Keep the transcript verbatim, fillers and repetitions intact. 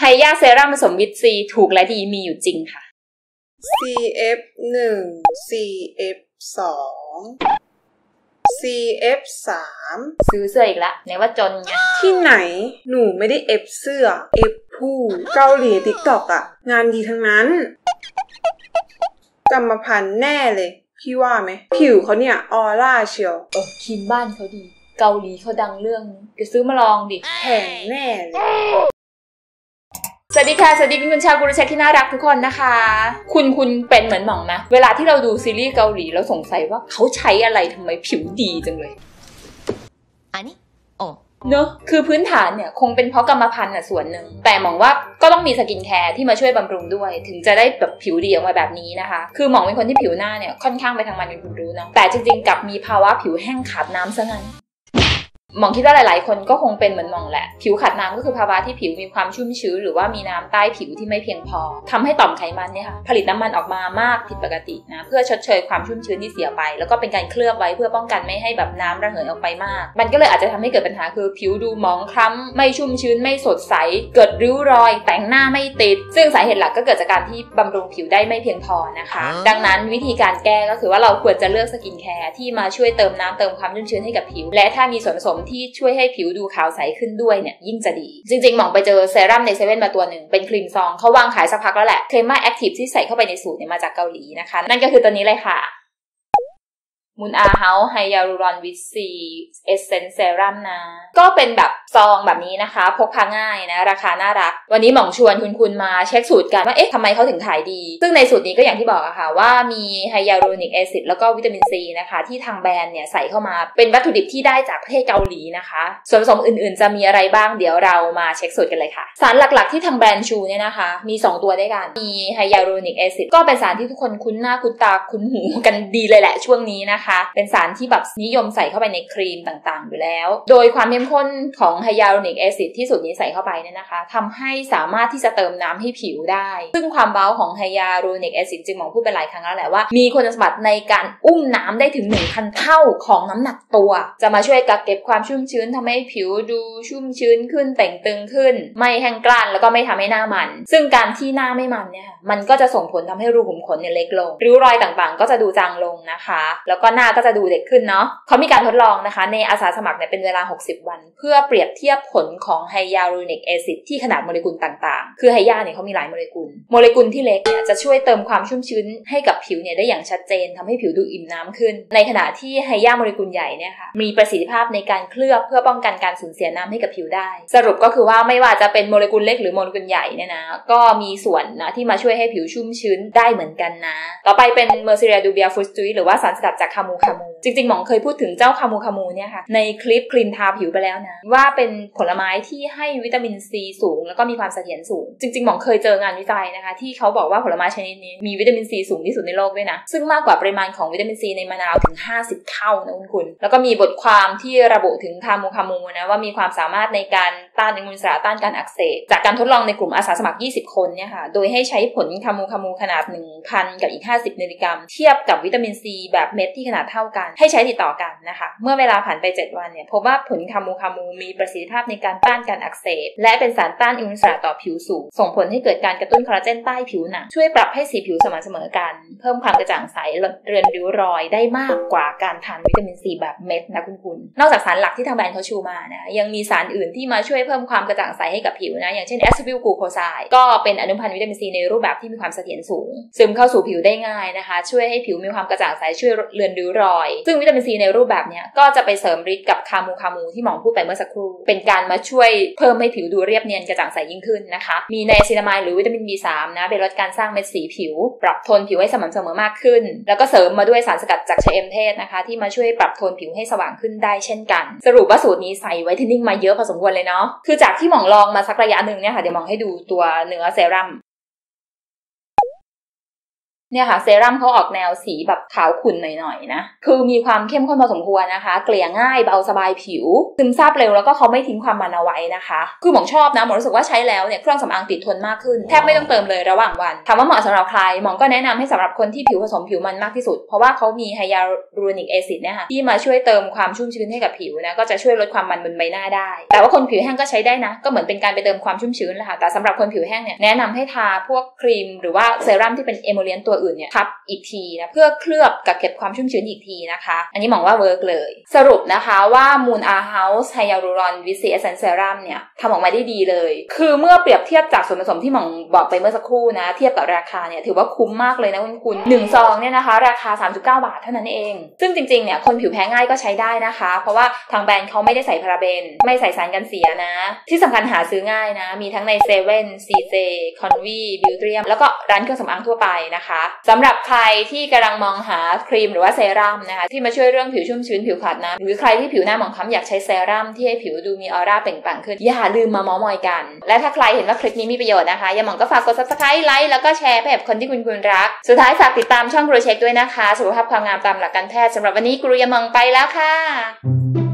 ไฮยาเซรั่มผสมวิตซีถูกและดีมีอยู่จริงค่ะ ซี เอฟ หนึ่ง ซี เอฟ สอง ซี เอฟ สาม ซื้อเสื้ออีกละไหนว่าจนไงที่ไหนหนูไม่ได้เอฟเสื้อเอฟผู้เกาหลีติ๊กต็อกอะงานดีทั้งนั้นกรรมพันธุ์แน่เลยพี่ว่าไหมผิวเขาเนี่ยออร่าเชียวโอ้ครีมบ้านเขาดีเกาหลีเขาดังเรื่องนี้เดี๋ยวซื้อมาลองดิแพงแน่เลยสวัสดีค่ะสวัสดีพี่คุณชาวกุลเชคที่น่ารักทุกคนนะคะคุณคุณเป็นเหมือนหม่องนะเวลาที่เราดูซีรีส์เกาหลีเราสงสัยว่าเขาใช้อะไรทำไมผิวดีจังเลยอันนี้อ๋อเนอะคือพื้นฐานเนี่ยคงเป็นเพราะกรรมพันธุ์อ่ะส่วนหนึ่งแต่หม่องว่าก็ต้องมีสกินแคร์ที่มาช่วยบำรุงด้วยถึงจะได้แบบผิวดีออกมาแบบนี้นะคะคือหม่องเป็นคนที่ผิวหน้าเนี่ยค่อนข้างไปทางมันเป็นคุณรู้เนาะแต่จริงๆกับมีภาวะผิวแห้งขาดน้ำซะงั้นหม่องคิดว่าหลายๆคนก็คงเป็นเหมือนหม่องแหละผิวขาดน้ำก็คือภาวะที่ผิวมีความชุ่มชื้นหรือว่ามีน้ำใต้ผิวที่ไม่เพียงพอทำให้ต่อมไขมันเนี่ยค่ะผลิตน้ำมันออกมามากผิดปกตินะเพื่อชดเชยความชุ่มชื้นที่เสียไปแล้วก็เป็นการเคลือบไว้เพื่อป้องกันไม่ให้แบบน้ำระเหยออกไปมากมันก็เลยอาจจะทำให้เกิดปัญหาคือผิวดูหมองคล้ำไม่ชุ่มชื้นไม่สดใสเกิดริ้วรอยแต่งหน้าไม่ติดซึ่งสาเหตุหลักก็เกิดจากการที่บำรุงผิวได้ไม่เพียงพอนะคะดังนั้นวิธีการแก้ก็คือว่าเราควรจะเลือกสกินแคร์ที่มาช่วยเติมน้ำเติมความชุ่มชื้นให้กับผิวและถ้ามีส่วนผสมที่ช่วยให้ผิวดูขาวใสขึ้นด้วยเนี่ยยิ่งจะดีจริงๆหม่องไปเจอเซรั่มในเซเว่นมาตัวหนึ่งเป็นครีมซองเขาวางขายสักพักแล้วแหละเคม่าแอคทีฟที่ใส่เข้าไปในสูตรเนี่ยมาจากเกาหลีนะคะนั่นก็คือตัวนี้เลยค่ะมูนอาเฮาไฮยาลูรอนวิตซีเอสเซนเซรั่มนะก็เป็นแบบซองแบบนี้นะคะพกพาง่ายนะราคาน่ารักวันนี้หม่องชวนคุณคุณมาเช็คสูตรกันว่าเอ๊ะทำไมเขาถึงขายดีซึ่งในสูตรนี้ก็อย่างที่บอกอะค่ะว่ามีไฮยาลูรอนิกแอซิดแล้วก็วิตามินซีนะคะที่ทางแบรนด์เนี่ยใส่เข้ามาเป็นวัตถุดิบที่ได้จากประเทศเกาหลีนะคะส่วนผสมอื่นๆจะมีอะไรบ้างเดี๋ยวเรามาเช็คสูตรกันเลยค่ะสารหลักๆที่ทางแบรนด์ชูเนี่ยนะคะมีสองตัวด้วยกันมีไฮยาลูรอนิกแอซิดก็เป็นสารที่ทุกคนคุ้นหน้าคุ้นตาคุ้นหูกันดีเลยแหละช่วงนี้นะคะเป็นสารที่แบบนิยมใส่เข้าไปในครีมต่างๆอยู่แล้วโดยความเข้มข้นของไฮยาลูรอนิกแอซิดที่สูตรนี้ใส่เข้าไปเนี่ยนะคะทำให้สามารถที่จะเติมน้ำให้ผิวได้ซึ่งความเบาของไฮยาลูรอนิกแอซิดจริงๆหม่องพูดไปหลายครั้งแล้วแหละว่ามีคุณสมบัติในการอุ้มน้ำได้ถึง หนึ่งพัน เท่าของน้ำหนักตัวจะมาช่วยกักเก็บความชุ่มชื้นทำให้ผิวดูชุ่มชื้นขึ้นแต่งตึงขึ้นไม่แห้งกร้านแล้วก็ไม่ทำให้หน้ามันซึ่งการที่หน้าไม่มันเนี่ยมันก็จะส่งผลทำให้รูขุมขนเนี่ยเล็กลงริ้วรอยต่างๆก็จะดูจางลงนะคะแล้วก็หน้าก็จะดูเด็กขึ้นเนาะเขามีการทดลองนะคะในอาสาสมัครเนี่ยเป็นเวลาหกสิบวันเพื่อเปรียบเทียบผลของไฮยาลูรอนิกแอซิดที่ขนาดโมเลกุลต่างๆคือไฮยาเนี่ยเขามีหลายโมเลกุลโมเลกุลที่เล็กเนี่ยจะช่วยเติมความชุ่มชื้นให้กับผิวเนี่ยได้อย่างชัดเจนทำให้ผิวดูอิ่มน้ำขึ้นในขณะที่ไฮยาโมเลกุลใหญ่เนี่ยค่ะมีประสิทธิภาพในการเคลือบเพื่อป้องกันการสูญเสียน้ำให้กับผิวได้สรุปก็คือว่าไม่ว่าจะเป็นโมเลกุลเล็กหรือโมเลกุลใหญ่เนี่ยนะก็มีส่วนนะที่มาช่วยให้ผิวชุ่มชื้นได้เหมือนกันนะต่อไปเป็นเมอร์ซิเรียดูเบียฟูสตุยหรือว่าสารสกัดจากคามูคามูจริงๆหม่องเคยพูดถึงเจ้าคามูคามูเนี่ยค่ะในคลิปครีมทาผิวไปแล้วนะว่าเป็นผลไม้ที่ให้วิตามินซีสูงแล้วก็มีความเสถียรสูงจริงๆหม่องเคยเจองานวิจัยนะคะที่เขาบอกว่าผลไม้ชนิดนี้มีวิตามินซีสูงที่สุดในโลกด้วยนะซึ่งมากกว่าปริมาณของวิตามินซีในมะนาวถึงห้าสิบเท่านะคุณคุณแล้วก็มีบทความที่ระบุถึงคามูคามูนะว่ามีความสามารถในการต้านอนุมูลอิสระต้านการอักเสบจากการทดลองในกลุ่มอาสาสมัครยี่สิบคนเนี่ยค่ะโดยให้ใช้ผลคามูคามูขนาด หนึ่งพัน กับอีกห้าสิบมิลลิกรัมเทียบกับวิตามินซีแบบเม็ดที่ขนาดเท่ากันให้ใช้ติดต่อกันนะคะเมื่อเวลาผ่านไปเจ็ดวันเนี่ยพบว่าผลคามูคามูมีประสิทธิภาพในการต้านการอักเสบและเป็นสารต้านอนุมูลอิสระต่อผิวสูงส่งผลให้เกิดการกระตุ้นคอลลาเจนใต้ผิวหนังช่วยปรับให้สีผิวสม่ำเสมอกันเพิ่มความกระจ่างใสลดเรือนริ้วรอยได้มากกว่าการทานวิตามินซีแบบเม็ดนะคุณคุณนอกจากสารหลักที่ทางแบรนด์เขาชูมานะยังมีสารอื่นที่มาช่วยเพิ่มความกระจ่างใสให้กับผิวนะอย่างเช่นแอซิทิลกลูโคไซด์ก็เป็นอนุพันธ์วิตามินซีในรูปแบบที่มีความเสถียรสูงซึมเข้าสู่ผิวได้ง่ายนะคะช่วยให้ผิวมีความกระจ่างใสช่วยเรือนริ้วรอยซึ่งวิตามินซีในรูปแบบนี้ก็จะไปเสริมฤทธิ์กับคามูคามูที่หม่องพูดไปเมื่อสักครู่เป็นการมาช่วยเพิ่มให้ผิวดูเรียบเนียนกระจ่างใสยิ่งขึ้นนะคะมีไนซินามายหรือวิตามิน บี สาม นะไปลดการสร้างเม็ดสีผิวปรับโทนผิวให้สม่ำเสมอมากขึ้นแล้วก็เสริมมาด้วยสารสกัดจากชะเอมเทศนะคะที่มาช่วยปรับโทนผิวให้สว่างขึ้นได้เช่นกันสรุปว่าสูตรนี้ใส่ไวท์เทนนิ่งมาเยอะพอสมควรเลยเนาะคือจากที่หม่องลองมาสักระยะหนึ่งเนี่ยค่ะเดี๋ยวหม่องให้ดูตัวเนื้อเซรั่ม เนี่ยค่ะเซรั่มเขาออกแนวสีแบบขาวขุ่นหน่อยๆนะคือมีความเข้มข้นพอสมควรนะคะเกลี่ยง่ายเบาสบายผิวซึมซาบเร็วแล้วก็เขาไม่ทิ้งความมันเอาไว้นะคะคือหมองชอบนะหมองรู้สึกว่าใช้แล้วเนี่ยเครื่องสำอางติดทนมากขึ้นแทบไม่ต้องเติมเลยระหว่างวันถามว่าเหมาะสำหรับใครหมองก็แนะนำให้สำหรับคนที่ผิวผสมผิวมันมากที่สุดเพราะว่าเขามีไฮยาลูรอนิกแอซิดเนี่ยค่ะที่มาช่วยเติมความชุ่มชื้นให้กับผิวนะก็จะช่วยลดความมันบนใบหน้าได้แต่ว่าคนผิวแห้งก็ใช้ได้นะก็เหมือนเป็นการไปเติมความชุ่มชื้นแหละค่ะแต่สำหรับคนผิวแห้งเนี่ยแนะนำให้ทาพวกครีมหรือว่าเซรั่มที่เป็นเอโมเลียนตัวอื่นเนี่ยทับอีกทีนะเพื่อเคลือบกักเก็บความชุ่มชื้นอีกทีนะคะอันนี้มองว่าเวิร์กเลยสรุปนะคะว่า Moon R House Hyaluron with Essence Serum เนี่ยทำออกมาได้ดีเลยคือเมื่อเปรียบเทียบจากส่วนผสมที่หม่องบอกไปเมื่อสักครู่นะเทียบกับราคาเนี่ยถือว่าคุ้มมากเลยนะคุณคุณหนึ่งซองเนี่ยนะคะราคา สามสิบเก้าบาทเท่านั้นเองซึ่งจริงๆเนี่ยคนผิวแพ้ง่ายก็ใช้ได้นะคะเพราะว่าทางแบรนด์เขาไม่ได้ใส่พาราเบนไม่ใส่สารกันเสียนะที่สำคัญหาซื้อง่ายนะมีทั้งในเซเว่นซีเจคอนวีบิวเทียมแล้วก็ร้านเครื่องสำอางทั่วไปนะคะสำหรับใครที่กำลังมองหาครีมหรือว่าเซรั่มนะคะที่มาช่วยเรื่องผิวชุ่มชื้นผิวขาดน้ำหรือใครที่ผิวหน้าหมองคล้ำอยากใช้เซรั่มที่ให้ผิวดูมีออร่าเปล่งปลั่งขึ้นอย่าลืมมาเม้ามอยกันและถ้าใครเห็นว่าคลิปนี้มีประโยชน์นะคะอย่าหม่องก็ฝากกด ซับสไครบ์ ไลค์แล้วก็แชร์ให้กับคนที่คุณคุณรักสุดท้ายฝากติดตามช่องกรูเช็คด้วยนะคะสุขภาพความงามตามหลักการแพทย์สำหรับวันนี้กรูอย่าหม่องไปแล้วค่ะ